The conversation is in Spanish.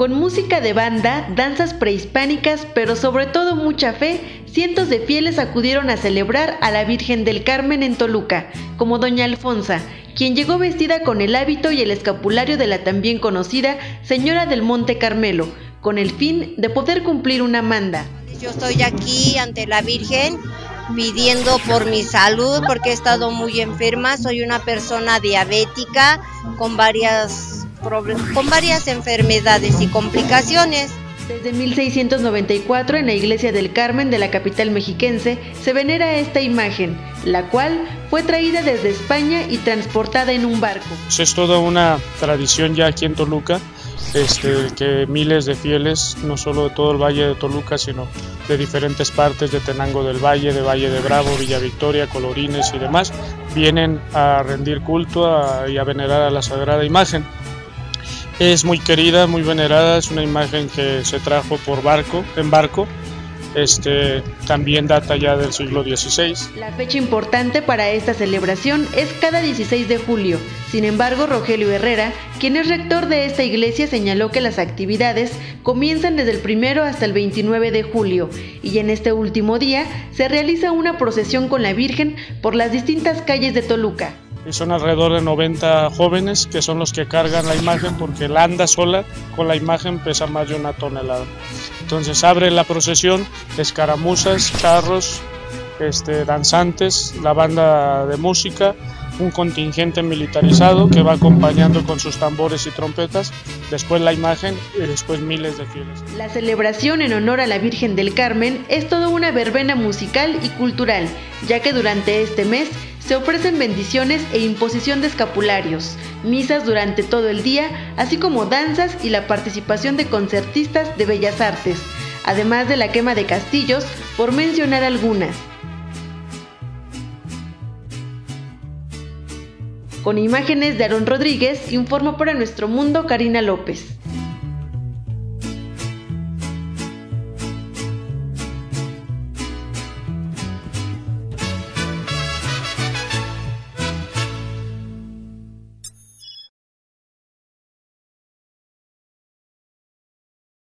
con música de banda, danzas prehispánicas, pero sobre todo mucha fe, cientos de fieles acudieron a celebrar a la Virgen del Carmen en Toluca, como Doña Alfonsa, quien llegó vestida con el hábito y el escapulario de la también conocida Señora del Monte Carmelo, con el fin de poder cumplir una manda. Yo estoy aquí ante la Virgen pidiendo por mi salud porque he estado muy enferma, soy una persona diabética con varias enfermedades y complicaciones. Desde 1694 en la Iglesia del Carmen de la capital mexiquense se venera esta imagen, la cual fue traída desde España y transportada en un barco. Es toda una tradición ya aquí en Toluca, que miles de fieles, no solo de todo el Valle de Toluca, sino de diferentes partes de Tenango del Valle, de Valle de Bravo, Villa Victoria, Colorines y demás, vienen a rendir culto y a venerar a la sagrada imagen. Es muy querida, muy venerada, es una imagen que se trajo en barco, también data ya del siglo XVI. La fecha importante para esta celebración es cada 16 de julio. Sin embargo, Rogelio Herrera, quien es rector de esta iglesia, señaló que las actividades comienzan desde el 1 hasta el 29 de julio y en este último día se realiza una procesión con la Virgen por las distintas calles de Toluca. Son alrededor de 90 jóvenes que son los que cargan la imagen porque la anda sola con la imagen pesa más de 1 tonelada. Entonces abre la procesión, escaramuzas, carros, danzantes, la banda de música, un contingente militarizado que va acompañando con sus tambores y trompetas, después la imagen y después miles de fieles. La celebración en honor a la Virgen del Carmen es toda una verbena musical y cultural, ya que durante este mes se ofrecen bendiciones e imposición de escapularios, misas durante todo el día, así como danzas y la participación de concertistas de bellas artes, además de la quema de castillos, por mencionar algunas. Con imágenes de Aarón Rodríguez, informó para Nuestro Mundo Karina López.